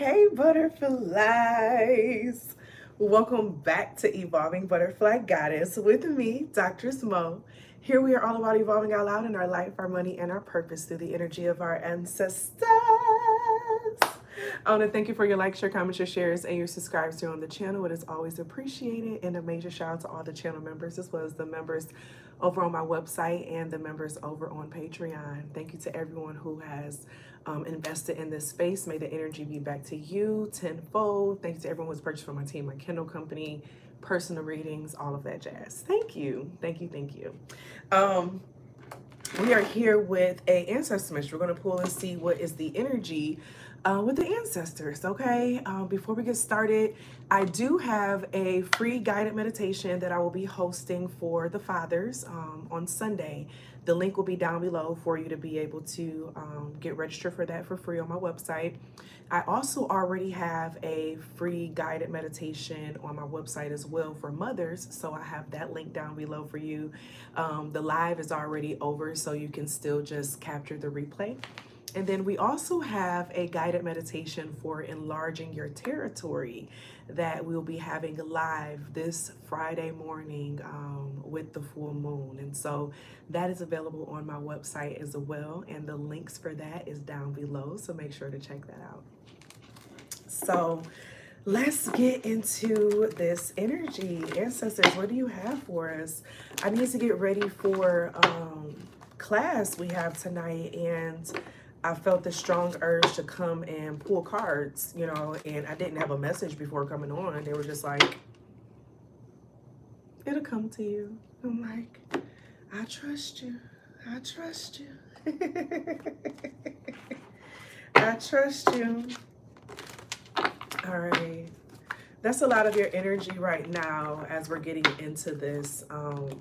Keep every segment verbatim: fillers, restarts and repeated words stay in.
Hey butterflies, welcome back to Evolving Butterfly Goddess with me, Doctor Smo. Here we are all about evolving out loud in our life, our money, and our purpose through the energy of our ancestors. I want to thank you for your likes, your comments, your shares, and your subscribes here on the channel. It is always appreciated, and a major shout out to all the channel members as well as the members over on my website and the members over on Patreon. Thank you to everyone who has um, invested in this space. May the energy be back to you tenfold. Thanks to everyone who's purchased from my team, my Kindle company, personal readings, all of that jazz. Thank you, thank you, thank you. Um, we are here with a ancestor message. We're going to pull and see what is the energy Uh, with the ancestors, okay? Um, before we get started, I do have a free guided meditation that I will be hosting for the fathers um, on Sunday. The link will be down below for you to be able to um, get registered for that for free on my website. I also already have a free guided meditation on my website as well for mothers, so I have that link down below for you. Um, the live is already over, so you can still just capture the replay. And then we also have a guided meditation for enlarging your territory that we'll be having live this Friday morning um, with the full moon. And so that is available on my website as well. And the links for that is down below. So make sure to check that out. So let's get into this energy. Ancestors, what do you have for us? I need to get ready for um, class we have tonight, and I felt the strong urge to come and pull cards, you know, and I didn't have a message before coming on. They were just like, it'll come to you. I'm like, I trust you. I trust you. I trust you. All right. That's a lot of your energy right now as we're getting into this. Um,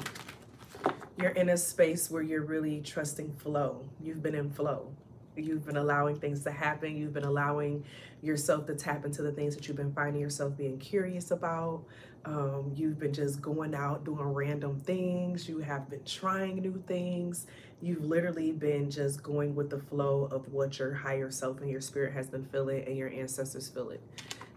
you're in a space where you're really trusting flow. You've been in flow. You've been allowing things to happen. You've been allowing yourself to tap into the things that you've been finding yourself being curious about. Um, you've been just going out doing random things. You have been trying new things. You've literally been just going with the flow of what your higher self and your spirit has been feeling, and your ancestors feel it.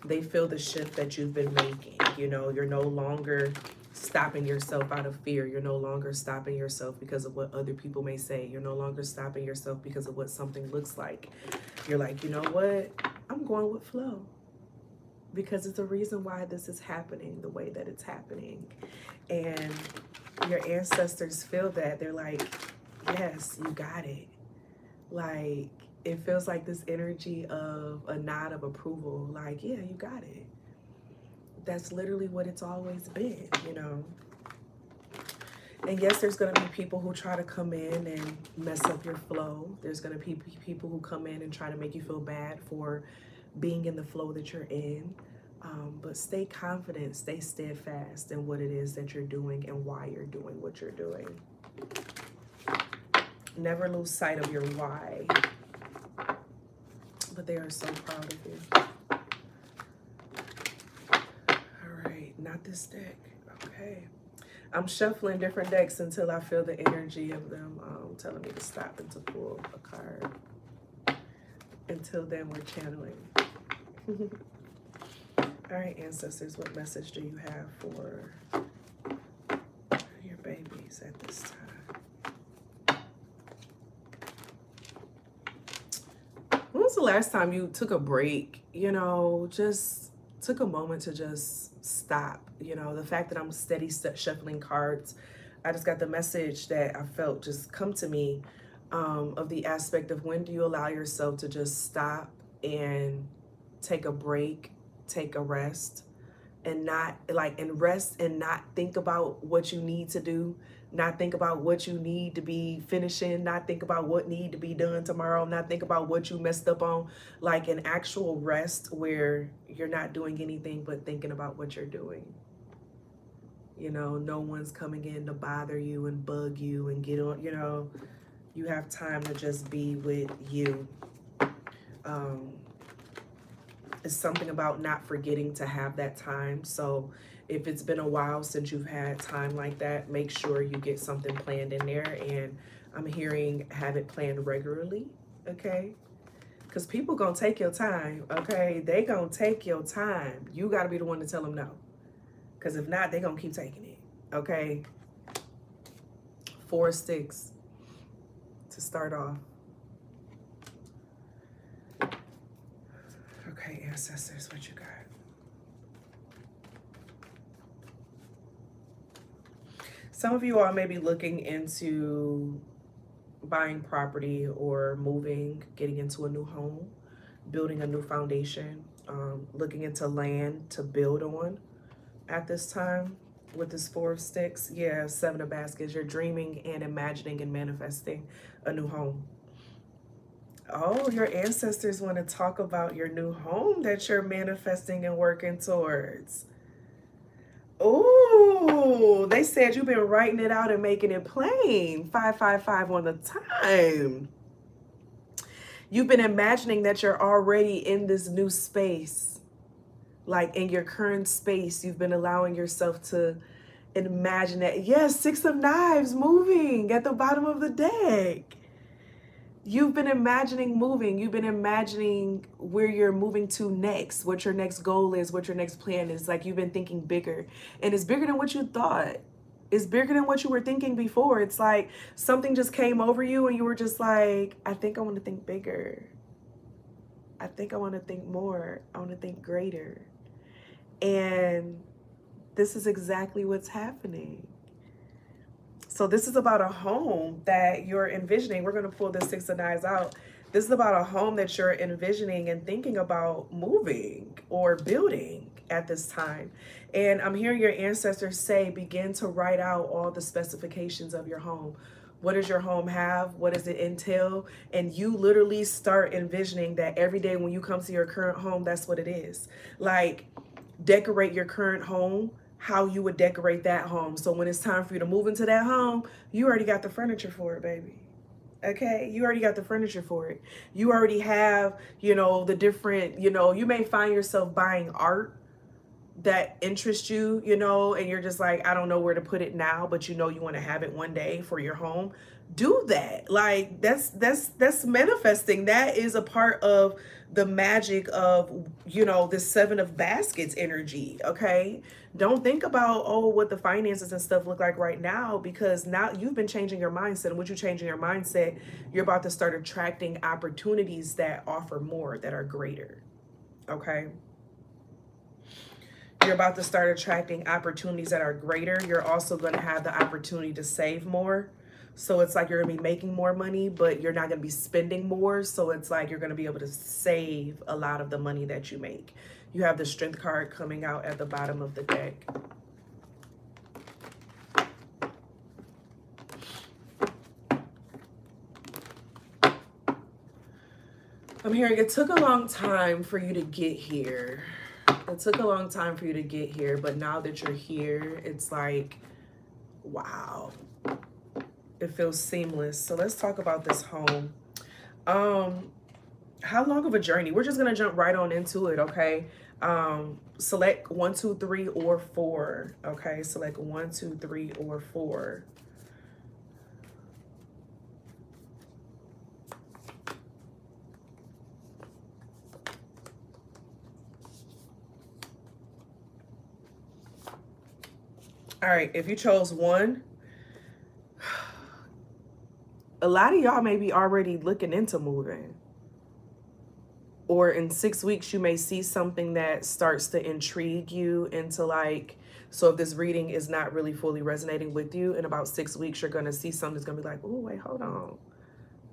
They feel the shift that you've been making. You know, you're no longer stopping yourself out of fear. You're no longer stopping yourself because of what other people may say. You're no longer stopping yourself because of what something looks like. You're like, you know what? I'm going with flow because it's a reason why this is happening the way that it's happening. And your ancestors feel that. They're like, yes, you got it. Like, it feels like this energy of a nod of approval. Like, yeah, you got it. That's literally what it's always been, you know. And yes, there's going to be people who try to come in and mess up your flow. There's going to be people who come in and try to make you feel bad for being in the flow that you're in. Um, but stay confident, stay steadfast in what it is that you're doing and why you're doing what you're doing. Never lose sight of your why. But they are so proud of you. Not this deck, okay. I'm shuffling different decks until I feel the energy of them um, telling me to stop and to pull a card. Until then, we're channeling. All right, ancestors, what message do you have for your babies at this time? When was the last time you took a break, you know, just took a moment to just stop? You know, the fact that I'm steady shuffling cards, I just got the message that I felt just come to me um, of the aspect of when do you allow yourself to just stop and take a break, take a rest, and not like, and rest and not think about what you need to do, not think about what you need to be finishing, not think about what need to be done tomorrow, not think about what you messed up on, like an actual rest where you're not doing anything but thinking about what you're doing. You know, no one's coming in to bother you and bug you and get on, you know, you have time to just be with you. Um, It's something about not forgetting to have that time. So if it's been a while since you've had time like that, make sure you get something planned in there. And I'm hearing have it planned regularly, okay? Because people going to take your time, okay? They going to take your time. You got to be the one to tell them no. Because if not, they going to keep taking it, okay? Four sticks to start off. Okay, ancestors, what you got? Some of you all may be looking into buying property or moving, getting into a new home, building a new foundation, um, looking into land to build on at this time with this four of sticks. Yeah, seven of baskets. You're dreaming and imagining and manifesting a new home. Oh, your ancestors want to talk about your new home that you're manifesting and working towards. Oh, they said you've been writing it out and making it plain. Five, five, five on the time. You've been imagining that you're already in this new space. Like in your current space, you've been allowing yourself to imagine that. Yes, six of knives moving at the bottom of the deck. You've been imagining moving. You've been imagining where you're moving to next, what your next goal is, what your next plan is. Like you've been thinking bigger, and it's bigger than what you thought. It's bigger than what you were thinking before. It's like something just came over you and you were just like, I think I want to think bigger. I think I want to think more. I want to think greater. And this is exactly what's happening. So this is about a home that you're envisioning. We're going to pull the six of knives out. This is about a home that you're envisioning and thinking about moving or building at this time. And I'm hearing your ancestors say, begin to write out all the specifications of your home. What does your home have? What does it entail? And you literally start envisioning that every day when you come to your current home, that's what it is. Like, decorate your current home how you would decorate that home. So when it's time for you to move into that home, you already got the furniture for it, baby. Okay, you already got the furniture for it. You already have, you know, the different, you know, you may find yourself buying art that interests you, you know, and you're just like, I don't know where to put it now, but you know you want to have it one day for your home. Do that. Like, that's that's that's manifesting. That is a part of the magic of, you know, this seven of baskets energy. Okay, don't think about, oh, what the finances and stuff look like right now, because now you've been changing your mindset, and what you changing your mindset, you're about to start attracting opportunities that offer more, that are greater. Okay, you're about to start attracting opportunities that are greater. You're also going to have the opportunity to save more. So it's like you're going to be making more money, but you're not going to be spending more. So it's like you're going to be able to save a lot of the money that you make. You have the strength card coming out at the bottom of the deck. I'm hearing it took a long time for you to get here. It took a long time for you to get here, but now that you're here, it's like, wow. It feels seamless. So let's talk about this home. Um, how long of a journey? We're just going to jump right on into it, okay? Um, select one, two, three, or four, okay? Select one, two, three, or four. All right, if you chose one, a lot of y'all may be already looking into moving. Or in six weeks, you may see something that starts to intrigue you into like, so if this reading is not really fully resonating with you, in about six weeks, you're gonna see something that's gonna be like, oh, wait, hold on.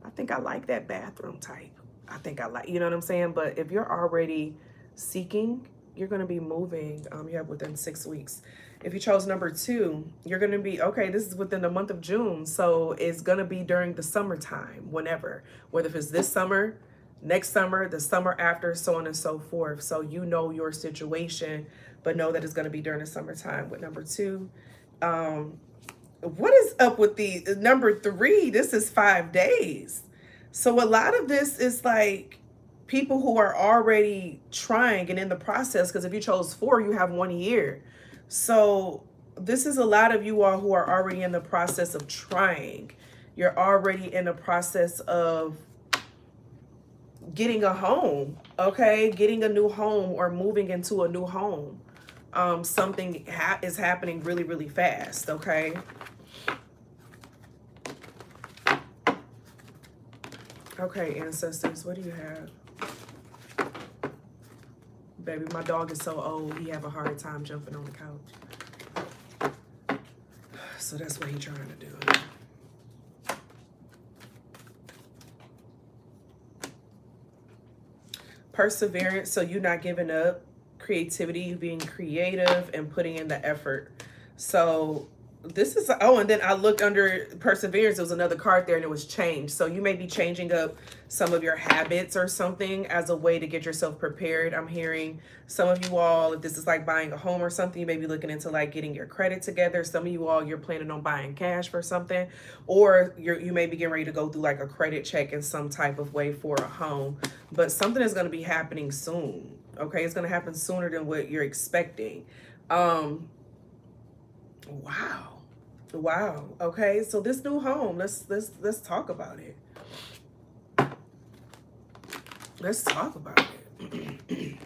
I think I like that bathroom type. I think I like, you know what I'm saying? But if you're already seeking, you're gonna be moving, um, you have within six weeks. If you chose number two, you're going to be, okay, this is within the month of June. So it's going to be during the summertime, whenever, whether if it's this summer, next summer, the summer after, so on and so forth. So you know your situation, but know that it's going to be during the summertime with number two. Um, what is up with the number three? This is five days. So a lot of this is like people who are already trying and in the process, because if you chose four, you have one year. So this is a lot of you all who are already in the process of trying. You're already in the process of getting a home, okay? Getting a new home or moving into a new home. Um, something ha is happening really, really fast, okay? Okay, ancestors, what do you have? Baby, my dog is so old, he have a hard time jumping on the couch. So that's what he's trying to do. Perseverance, so you're not giving up. Creativity, you being creative and putting in the effort. So this is, oh, and then I looked under perseverance, there was another card there and it was change. So you may be changing up some of your habits or something as a way to get yourself prepared. I'm hearing some of you all, if this is like buying a home or something, you may be looking into like getting your credit together. Some of you all, you're planning on buying cash for something, or you're, you may be getting ready to go through like a credit check in some type of way for a home. But something is going to be happening soon, okay? It's going to happen sooner than what you're expecting. Um... Wow. Wow. Okay. So this new home, let's, let's, let's talk about it. Let's talk about it.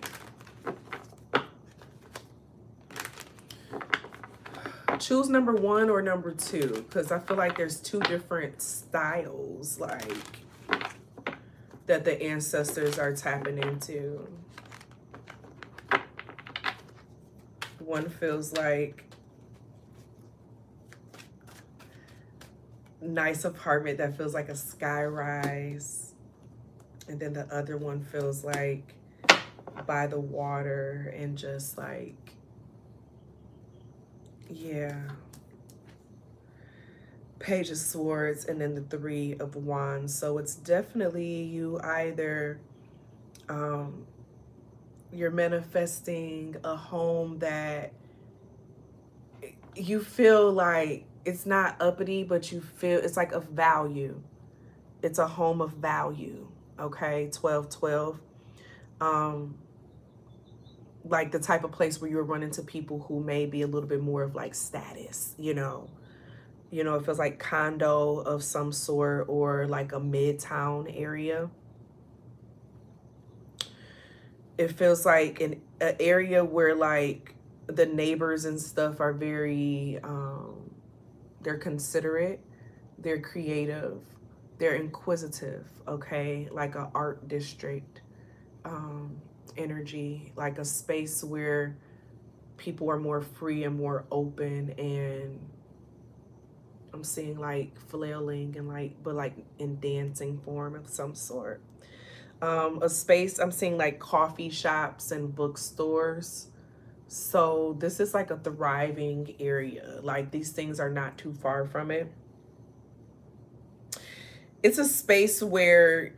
Choose number one or number two, because I feel like there's two different styles, like, that the ancestors are tapping into. One feels like nice apartment that feels like a sky rise, and then the other one feels like by the water and just like, yeah, Page of Swords, and then the Three of Wands. So it's definitely you either um you're manifesting a home that you feel like it's not uppity, but you feel it's like of value. It's a home of value, okay? twelve twelve. Um, like the type of place where you're running to people who may be a little bit more of like status, you know? You know, it feels like condo of some sort or like a midtown area. It feels like an, an area where like the neighbors and stuff are very... Um, they're considerate, they're creative, they're inquisitive, okay? Like an art district um, energy, like a space where people are more free and more open, and I'm seeing like flailing and like, but like in dancing form of some sort. Um, a space, I'm seeing like coffee shops and bookstores. So this is like a thriving area. Like these things are not too far from it. It's a space where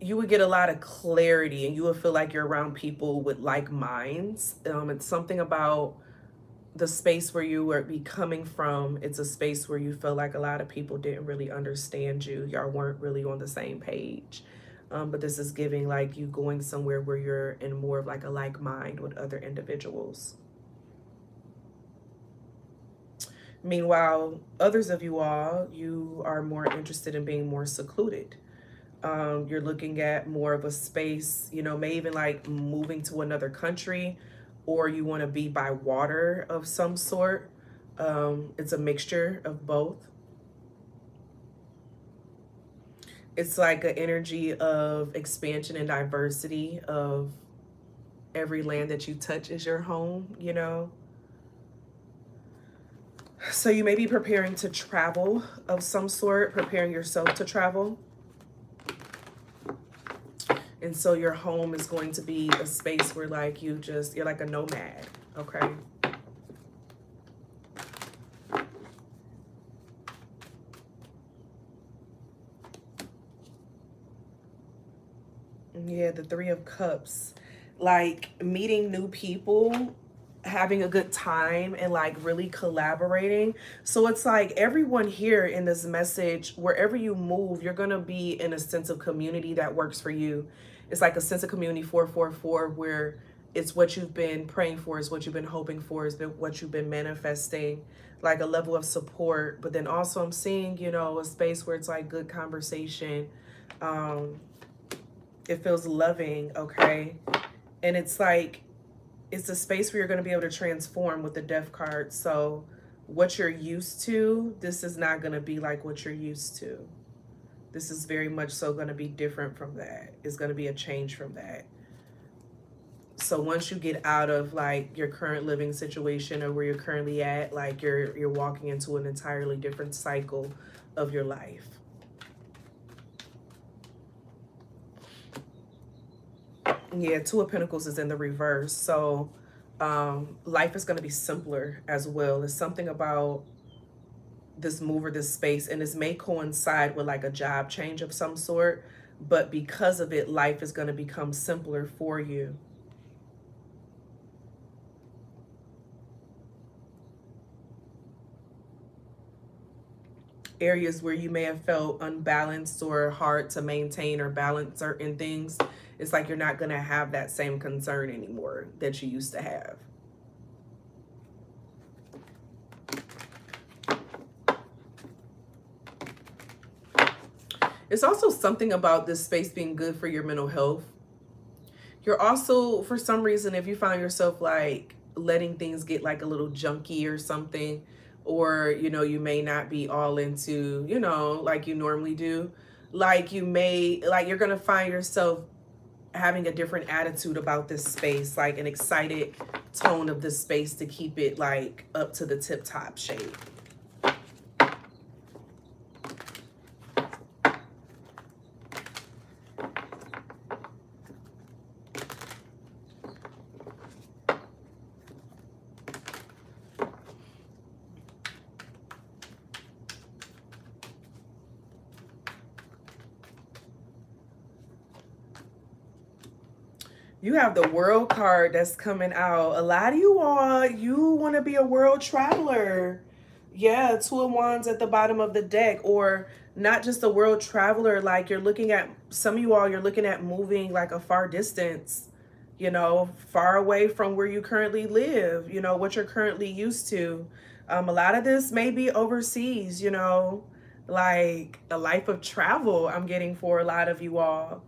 you would get a lot of clarity and you would feel like you're around people with like minds. Um, it's something about the space where you would be coming from. It's a space where you feel like a lot of people didn't really understand you. Y'all weren't really on the same page. Um, but this is giving like you going somewhere where you're in more of like a like mind with other individuals. Meanwhile, others of you all, you are more interested in being more secluded. Um, you're looking at more of a space, you know, maybe even like moving to another country, or you want to be by water of some sort. Um, it's a mixture of both. It's like an energy of expansion and diversity of every land that you touch is your home, you know? So you may be preparing to travel of some sort, preparing yourself to travel. And so your home is going to be a space where like you just, you're like a nomad, okay? Yeah, the Three of Cups, like meeting new people, having a good time, and like really collaborating. So it's like everyone here in this message, wherever you move, you're going to be in a sense of community that works for you. It's like a sense of community four four four, where it's what you've been praying for, it's what you've been hoping for, it's been what you've been manifesting, like a level of support. But then also I'm seeing, you know, a space where it's like good conversation, um, It feels loving, okay? And it's like, it's a space where you're going to be able to transform with the Death card. So what you're used to, this is not going to be like what you're used to. This is very much so going to be different from that. It's going to be a change from that. So once you get out of like your current living situation or where you're currently at, like you're, you're walking into an entirely different cycle of your life. Yeah, Two of Pentacles is in the reverse. So um, life is going to be simpler as well. It's something about this move or this space. And this may coincide with like a job change of some sort. But because of it, life is going to become simpler for you. Areas where you may have felt unbalanced or hard to maintain or balance certain things, it's like you're not going to have that same concern anymore that you used to have. It's also something about this space being good for your mental health. You're also, for some reason, if you find yourself like letting things get like a little junky or something, or, you know, you may not be all into, you know, like you normally do, like you may, like you're going to find yourself having a different attitude about this space, like an excited tone of this space to keep it like up to the tip top shape. You have the World card that's coming out. A lot of you all, you want to be a world traveler. Yeah, Two of Wands at the bottom of the deck. Or not just a world traveler, like you're looking at, some of you all, you're looking at moving like a far distance, you know, far away from where you currently live, you know, what you're currently used to. Um, a lot of this may be overseas, you know, like a life of travel I'm getting for a lot of you all.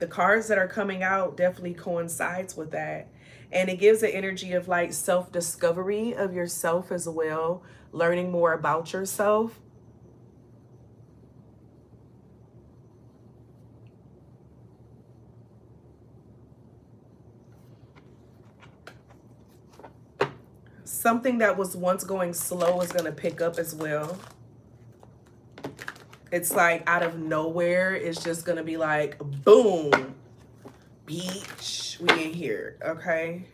The cards that are coming out definitely coincides with that. And it gives the energy of like self-discovery of yourself as well. Learning more about yourself. Something that was once going slow is going to pick up as well. It's like out of nowhere, it's just going to be like, boom, beach, we in here, okay?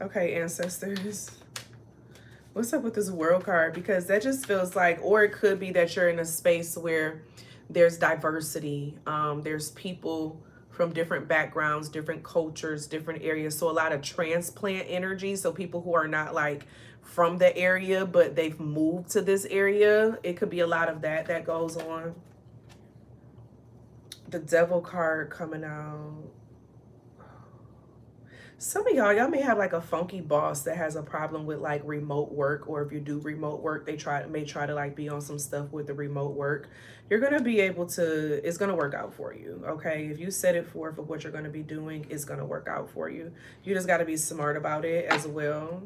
Okay, ancestors, what's up with this World card? Because that just feels like, or it could be that you're in a space where there's diversity. Um, there's people from different backgrounds, different cultures, different areas. So a lot of transplant energy. So people who are not like from the area, but they've moved to this area. It could be a lot of that that goes on. The Devil card coming out. Some of y'all, y'all may have like a funky boss that has a problem with like remote work, or if you do remote work, they try may try to like be on some stuff with the remote work. You're gonna be able to, it's gonna work out for you, okay? If you set it forth of what you're gonna be doing, it's gonna work out for you. You just gotta be smart about it as well.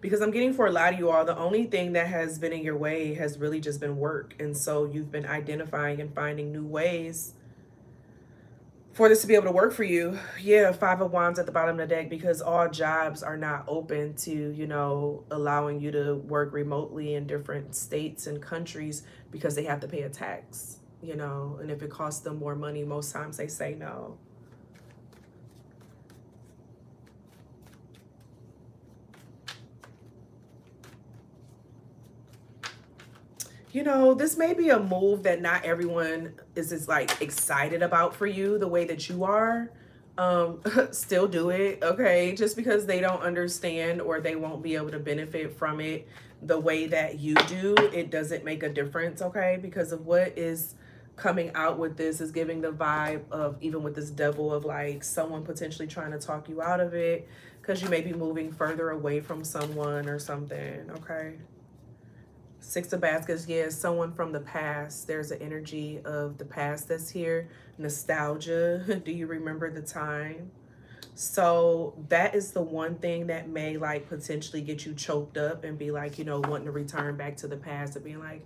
Because I'm getting for a lot of you all, the only thing that has been in your way has really just been work. And so you've been identifying and finding new ways for this to be able to work for you. Yeah, Five of Wands at the bottom of the deck, because all jobs are not open to, you know, allowing you to work remotely in different states and countries because they have to pay a tax, you know. And if it costs them more money, most times they say no. You know, this may be a move that not everyone is just like excited about for you the way that you are. Um, still do it, okay? Just because they don't understand or they won't be able to benefit from it the way that you do, it doesn't make a difference, okay? Because of what is coming out with this is giving the vibe of, even with this Devil, of like someone potentially trying to talk you out of it because you may be moving further away from someone or something, okay? Six of Baskets, yeah, someone from the past. There's an energy of the past that's here. Nostalgia. Do you remember the time? So that is the one thing that may like potentially get you choked up and be like, you know, wanting to return back to the past and being like,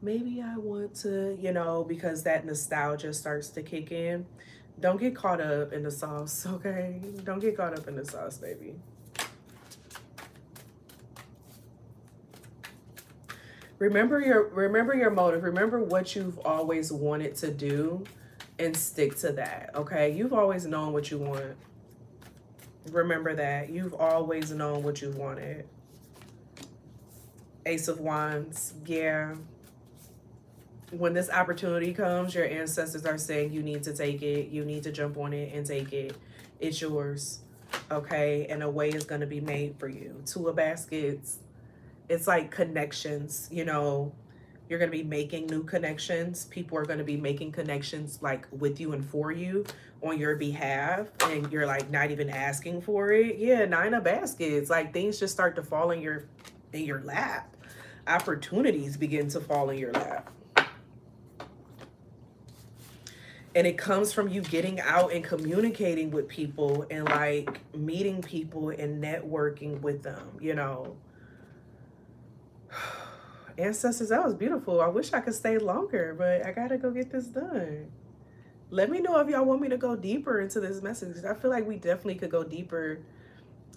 maybe I want to, you know, because that nostalgia starts to kick in. Don't get caught up in the sauce, okay? Don't get caught up in the sauce, baby. Remember your remember your motive. Remember what you've always wanted to do and stick to that, okay? You've always known what you want. Remember that. You've always known what you wanted. Ace of Wands, yeah. When this opportunity comes, your ancestors are saying you need to take it. You need to jump on it and take it. It's yours, okay? And a way is going to be made for you. Two of Baskets. It's like connections, you know, you're going to be making new connections. People are going to be making connections like with you and for you on your behalf. And you're like not even asking for it. Yeah. Nine of Baskets. Like things just start to fall in your, in your lap. Opportunities begin to fall in your lap. And it comes from you getting out and communicating with people and like meeting people and networking with them, you know. Ancestors, that was beautiful. I wish I could stay longer, but I gotta go get this done. Let me know if y'all want me to go deeper into this message. I feel like we definitely could go deeper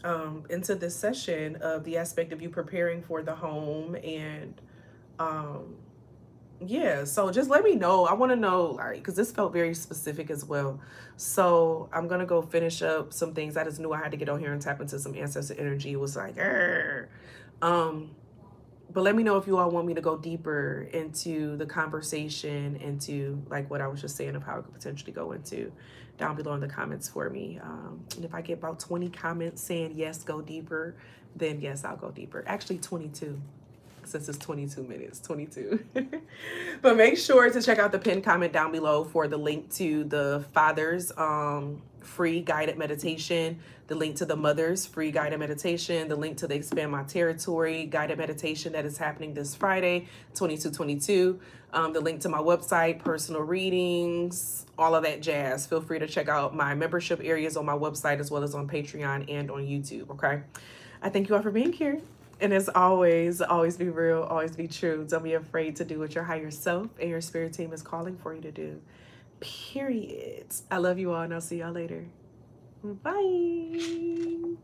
um, into this session of the aspect of you preparing for the home. And um, yeah, so just let me know. I want to know, like, because this felt very specific as well. So I'm gonna go finish up some things. I just knew I had to get on here and tap into some ancestor energy. It was like, Arr. um. But let me know if you all want me to go deeper into the conversation, into like what I was just saying of how it could potentially go into down below in the comments for me. Um, and if I get about twenty comments saying, yes, go deeper, then yes, I'll go deeper. Actually, twenty-two, since it's twenty-two minutes, twenty-two. But make sure to check out the pinned comment down below for the link to the father's um, free guided meditation, the link to the mother's free guided meditation, the link to the Expand My Territory guided meditation that is happening this Friday, twenty-two twenty-two, um, the link to my website, personal readings, all of that jazz. Feel free to check out my membership areas on my website as well as on Patreon and on YouTube, okay? I thank you all for being here. And as always, always be real, always be true. Don't be afraid to do what your higher self and your spirit team is calling for you to do. Period. I love you all and I'll see y'all later. Bye.